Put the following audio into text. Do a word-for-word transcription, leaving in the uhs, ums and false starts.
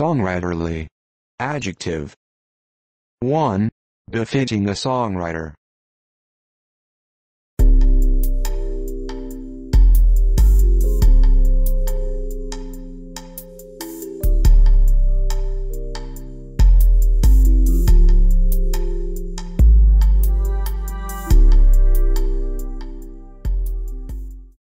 Songwriterly. Adjective. one. Befitting a songwriter.